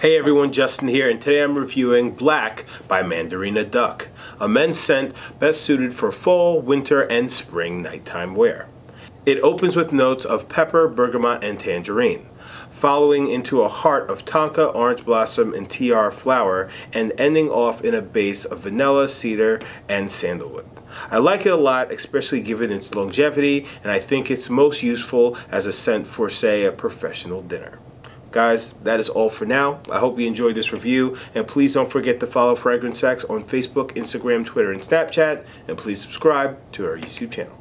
Hey everyone, Justin here, and today I'm reviewing Black by Mandarina Duck, a men's scent best suited for fall, winter, and spring nighttime wear. It opens with notes of pepper, bergamot, and tangerine, following into a heart of tonka, orange blossom, and tiare flower, and ending off in a base of vanilla, cedar, and sandalwood. I like it a lot, especially given its longevity, and I think it's most useful as a scent for, say, a professional dinner. Guys, that is all for now. I hope you enjoyed this review, and please don't forget to follow FragranceX on Facebook, Instagram, Twitter, and Snapchat, and please subscribe to our YouTube channel.